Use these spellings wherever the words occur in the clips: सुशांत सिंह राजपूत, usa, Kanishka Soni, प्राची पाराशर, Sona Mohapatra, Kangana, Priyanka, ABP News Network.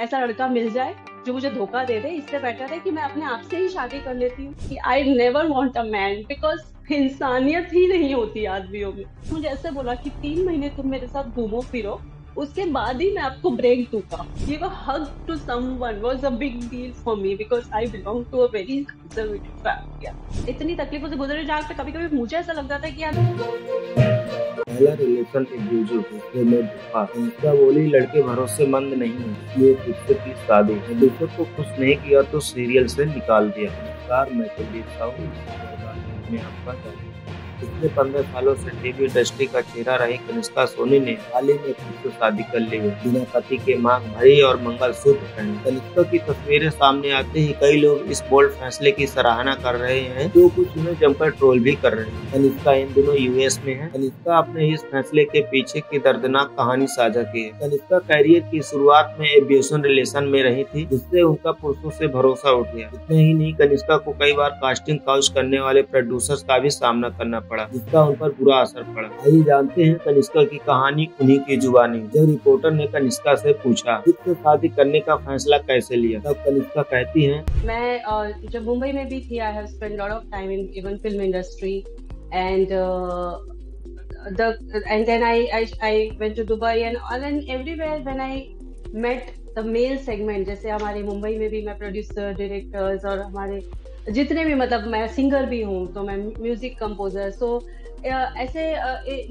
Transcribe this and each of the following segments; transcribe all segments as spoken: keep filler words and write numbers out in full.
ऐसा लड़का मिल जाए जो मुझे धोखा दे दे, इससे बेटर है कि मैं अपने आप से ही शादी कर लेती हूँ। I never want a man because इंसानियत ही नहीं होती आदमियों में। मुझे ऐसे बोला कि तीन महीने तुम मेरे साथ घूमो फिरो, उसके बाद ही मैं आपको ब्रेक दूंगा। Give a hug to someone was a big deal for me because I belong to a very conservative family. इतनी तकलीफों से गुजरे जहाँ पे कभी कभी मुझे ऐसा लगता था कि यार पहला रिलेशन इंडिविजुअल को बोली लड़के भरोसेमंद नहीं है, ये दूसरे की शादी है, दूसरे को खुश नहीं किया तो सीरियल से निकाल दिया। कार मैं तो देखता हूँ पिछले पंद्रह सालों से टीवी इंडस्ट्री का चेहरा रही कनिष्का सोनी ने हाल ही में खुद को शादी कर ली है बिना पति के मांग भरी और मंगलसूत्र पहने। कनिष्का की तस्वीरें सामने आते ही कई लोग इस बोल्ड फैसले की सराहना कर रहे हैं, जो कुछ उन्हें जमकर ट्रोल भी कर रहे हैं। कनिष्का इन दिनों यूएस में है। कनिष्का अपने इस फैसले के पीछे की दर्दनाक कहानी साझा की है। कनिष्का कैरियर की शुरुआत में एब्यूसिव रिलेशन में रही थी, जिससे उनका पुरुषों से भरोसा उठ गया। इतना ही नहीं, कनिष्का को कई बार कास्टिंग काउच करने वाले प्रोड्यूसर्स का भी सामना करना पड़ा, जिसका उन पर बुरा असर पड़ा। आइए जानते हैं कनिष्का की कहानी उन्हीं की जुबानी। जब रिपोर्टर ने कनिष्का से पूछा खुद से शादी करने का फैसला कैसे लिया, तब कनिष्का कहती हैं, मैं uh, जब मुंबई में भी थी, I have spend lot of time in even film industry and the end then I I went to Dubai and all and everywhere when I met the male segment. जैसे हमारे मुंबई में भी मैं प्रोड्यूसर, डायरेक्टर्स और हमारे जितने भी, मतलब मैं सिंगर भी हूँ तो मैं म्यूजिक कंपोजर, सो ऐसे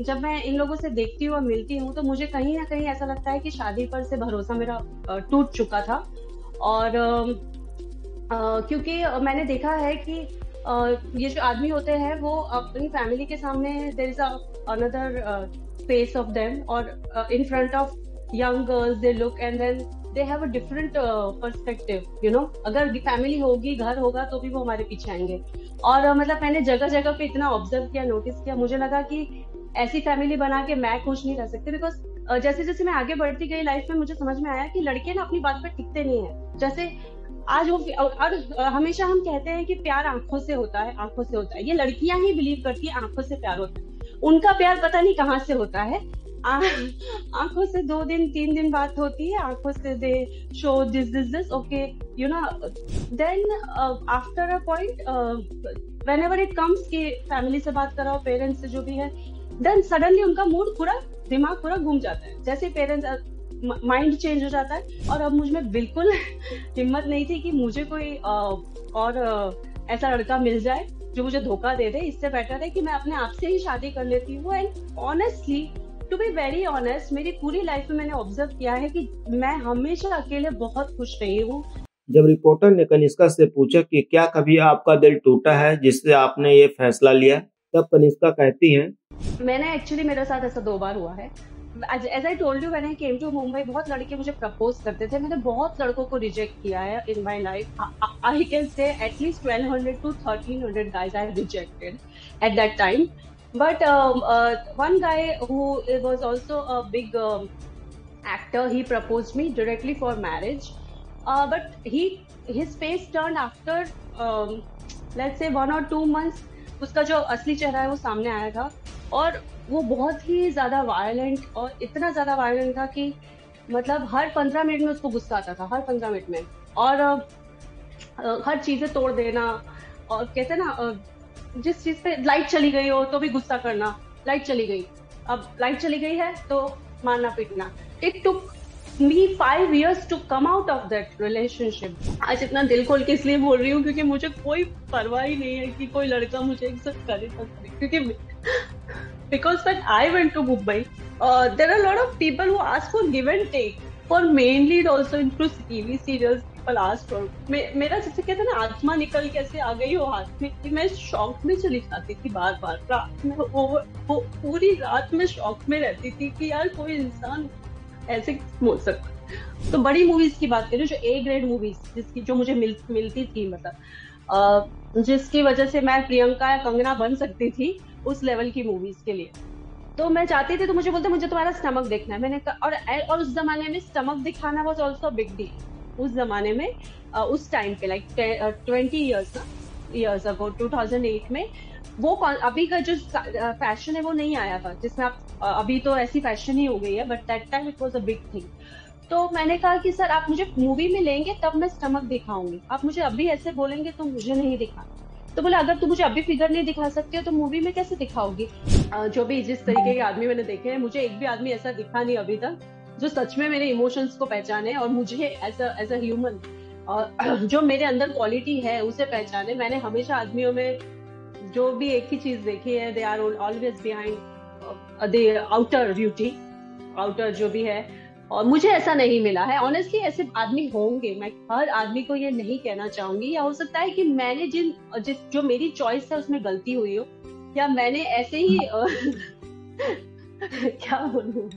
जब मैं इन लोगों से देखती हूँ और मिलती हूँ तो मुझे कहीं ना कहीं ऐसा लगता है कि शादी पर से भरोसा मेरा टूट चुका था। और क्योंकि मैंने देखा है कि ये जो आदमी होते हैं वो अपनी फैमिली के सामने there is another face of them और in front of young girls they look and then They have a different uh, perspective, you know? अगर फैमिली होगी, घर होगा तो भी वो हमारे पीछे आएंगे। और uh, मतलब मैंने जगह जगह पे इतना ऑब्जर्व किया, नोटिस किया, मुझे लगा कि ऐसी फैमिली बना के मैं खुश नहीं रह सकती। बिकॉज uh, जैसे जैसे मैं आगे बढ़ती गई लाइफ में, मुझे समझ में आया कि लड़के ना अपनी बात पर टिकते नहीं है। जैसे आज वो और हमेशा हम कहते हैं कि प्यार आंखों से होता है, आंखों से होता है, ये लड़कियां ही बिलीव करती है आंखों से प्यार होता है। उनका प्यार पता नहीं कहाँ से होता है। आंखों से दो दिन तीन दिन बात होती है, आंखों से they show this this this okay you know. Then after a point whenever it comes कि फैमिली से बात कराओ, पेरेंट्स से जो भी है, देन सडनली उनका मूड पूरा, दिमाग पूरा घूम जाता है। जैसे पेरेंट्स, माइंड चेंज हो जाता है। और अब मुझ में बिल्कुल हिम्मत नहीं थी कि मुझे कोई uh, और uh, ऐसा लड़का मिल जाए जो मुझे धोखा दे दे, इससे बेटर है कि मैं अपने आप से ही शादी कर लेती हूँ। And honestly to be very honest, मेरी पूरी लाइफ में मैंने ऑब्जर्व किया है कि मैं हमेशा अकेले बहुत खुश रही हूँ। जब रिपोर्टर ने कनिष्का से पूछा कि क्या कभी आपका दिल टूटा है जिससे आपने ये फैसला लिया, तब कनिष्का कहती हैं, मैंने एक्चुअली मेरे साथ ऐसा दो बार हुआ है। As I told you when I came to Mumbai, बहुत लड़के मुझे प्रपोज करते थे, मैंने बहुत लड़कों को रिजेक्ट किया है in my life. I can say at least twelve hundred to thirteen hundred guys I have rejected at that time. But um, uh, one guy who was also a big um, actor, he proposed me directly for marriage. Uh, but he his face turned after, um, let's say one or two months. उसका जो असली चेहरा है वो सामने आया था और वो बहुत ही ज़्यादा violent और इतना ज़्यादा violent था कि मतलब हर पंद्रह मिनट में उसको गुस्सा आता था, हर पंद्रह मिनट में। और uh, हर चीज़ें तोड़ देना और कहते ना uh, जिस चीज पे लाइट चली गई हो तो भी गुस्सा करना, लाइट चली गई, अब लाइट चली गई है तो मारना पीटना। It took me five years to come out of that relationship. आज इतना दिल खोल के इसलिए बोल रही हूँ क्योंकि मुझे कोई परवाह ही नहीं है कि कोई लड़का मुझे एक्सेप्ट करे ना करे, क्योंकि because when I went to Mumbai there are lot of people who ask for give and take for main lead also in to TV serials. Last मे, मेरा जैसे कहते हैं ना आत्मा निकल कैसे आ गई हो हाथ में, मैं शौक में चली जाती थी बार बार। रात में वो, वो पूरी रात में शौक में रहती थी कि यार कोई इंसान ऐसे बोल सकता। तो बड़ी मूवीज की बात करें, जो ए ग्रेड मूवीज जिसकी जो मुझे मिल, मिलती थी, मतलब जिसकी वजह से मैं प्रियंका या कंगना बन सकती थी, उस लेवल की मूवीज के लिए तो मैं जाती थी। तो मुझे बोलते मुझे तुम्हारा स्टमक देखना है, मैंने और, और उस जमाने में स्टमक दिखाना वाज ऑल्सो बिग डील। उस जमाने में उस टाइम पे like twenty years years ago two thousand eight में वो अभी का जो फैशन है वो नहीं आया था, जिसमें आप अभी तो ऐसी फैशन ही हो गई है, but that time it was a big thing. तो मैंने कहा कि सर आप मुझे मूवी में लेंगे तब मैं स्टमक दिखाऊंगी, आप मुझे अभी ऐसे बोलेंगे तो मुझे नहीं दिखाना। तो बोला अगर तुम मुझे अभी फिगर नहीं दिखा सकते हो तो मूवी में कैसे दिखाओगी। जो भी जिस तरीके के आदमी मैंने देखे हैं, मुझे एक भी आदमी ऐसा दिखा नहीं अभी तक जो सच में मेरे इमोशंस को पहचाने और मुझे एज एज अ ह्यूमन और जो मेरे अंदर क्वालिटी है उसे पहचाने। मैंने हमेशा आदमियों में जो भी एक ही चीज देखी है, they are always behind the outer beauty, outer जो भी है, और मुझे ऐसा नहीं मिला है। ऑनेस्टली ऐसे आदमी होंगे, मैं हर आदमी को ये नहीं कहना चाहूंगी, या हो सकता है कि मैंने जिन जिस जो मेरी चॉइस है उसमें गलती हुई हो, या मैंने ऐसे ही क्या बोलूं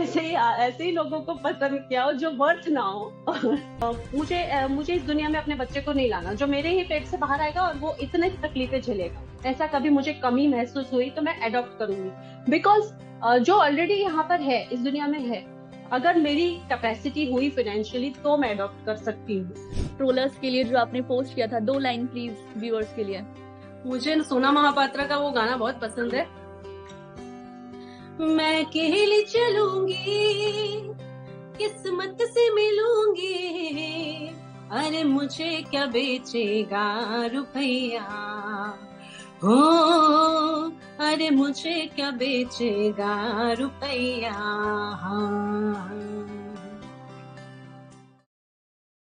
ऐसे ही ऐसे ही लोगों को पसंद किया हो जो वर्थ ना हो। मुझे मुझे इस दुनिया में अपने बच्चे को नहीं लाना जो मेरे ही पेट से बाहर आएगा और वो इतने तकलीफें झेलेगा, ऐसा कभी मुझे कमी महसूस हुई तो मैं एडॉप्ट करूंगी। बिकॉज जो ऑलरेडी यहाँ पर है, इस दुनिया में है, अगर मेरी कैपेसिटी हुई फाइनेंशियली तो मैं अडॉप्ट कर सकती हूँ। ट्रोलर्स के लिए जो आपने पोस्ट किया था, दो लाइन प्लीज व्यूअर्स के लिए। मुझे सोना महापात्रा का वो गाना बहुत पसंद है, मैं अकेली चलूंगी किस्मत से मिलूंगी, अरे मुझे क्या बेचेगा रुपया, हो अरे मुझे क्या बेचेगा रुपया।